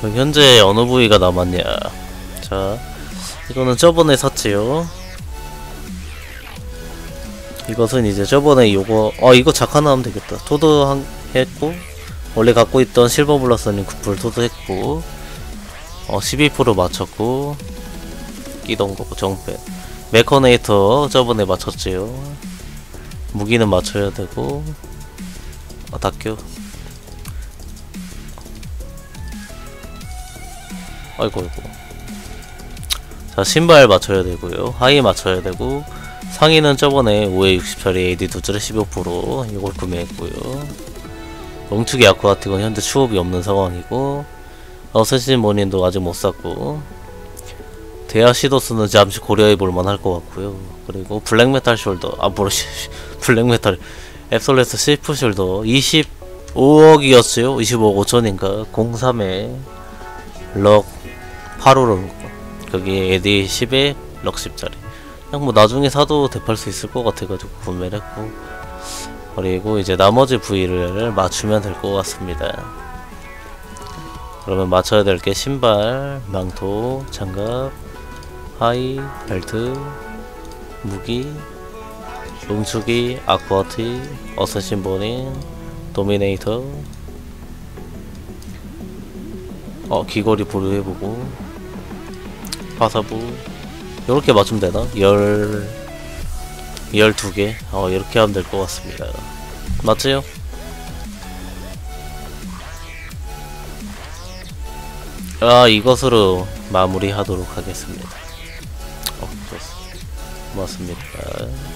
그럼 현재 어느 부위가 남았냐. 자, 이거는 저번에 샀지요. 이것은 이제 저번에 요거, 이거 작화나면 되겠다. 토드 했고, 원래 갖고 있던 실버블러스님 굿풀 토드 했고, 12% 맞췄고, 끼던 거고, 정패. 메커네이터 저번에 맞췄지요. 무기는 맞춰야 되고, 닥교. 아이고. 자, 신발 맞춰야 되고요. 하이 맞춰야 되고, 상의는 저번에 5에 60짜리 AD 2줄에 15% 이걸 구매했고요. 롱축의 아쿠아틱은 현재 추업이 없는 상황이고, 어쌔신 모닌도 아직 못 샀고, 데아시도스는 잠시 고려해볼만 할 것 같고요. 그리고 블랙메탈 숄더, 블랙메탈 앱솔레스 시프 숄더 25억이었지요? 25억 5천인가? 03에 럭 8호로 거기에 AD 10에 럭 10짜리 그냥 뭐 나중에 사도 대팔 수 있을 것 같아가지고 구매를 했고, 그리고 이제 나머지 부위를 맞추면 될 것 같습니다. 그러면 맞춰야 될 게 신발, 망토, 장갑, 하이, 벨트, 무기, 롱추기, 아쿠아티, 어쌔신 모닝, 도미네이터, 귀걸이 보류해보고, 파사부, 요렇게 맞추면 되나? 12개? 이렇게 하면 될 것 같습니다. 맞지요? 이것으로 마무리하도록 하겠습니다. 좋습니다. 고맙습니다.